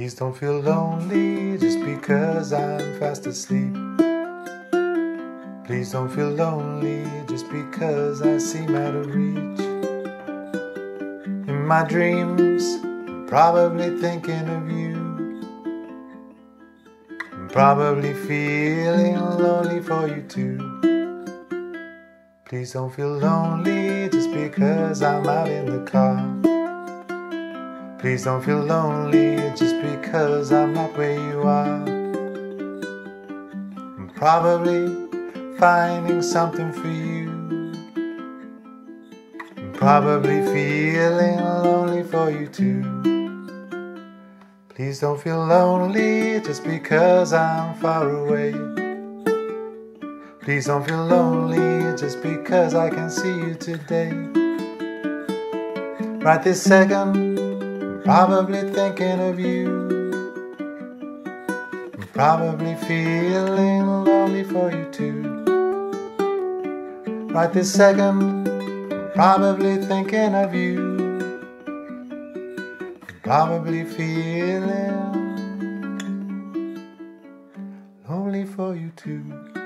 Please don't feel lonely just because I'm fast asleep. Please don't feel lonely just because I seem out of reach. In my dreams, I'm probably thinking of you. I'm probably feeling lonely for you too. Please don't feel lonely just because I'm out in the car. Please don't feel lonely just because I'm not where you are. I'm probably finding something for you. I'm probably feeling lonely for you too. Please don't feel lonely just because I'm far away. Please don't feel lonely just because I can see you today. Right this second, I'm probably thinking of you. I'm probably feeling lonely for you too. Right this second, I'm probably thinking of you. I'm probably feeling lonely for you too.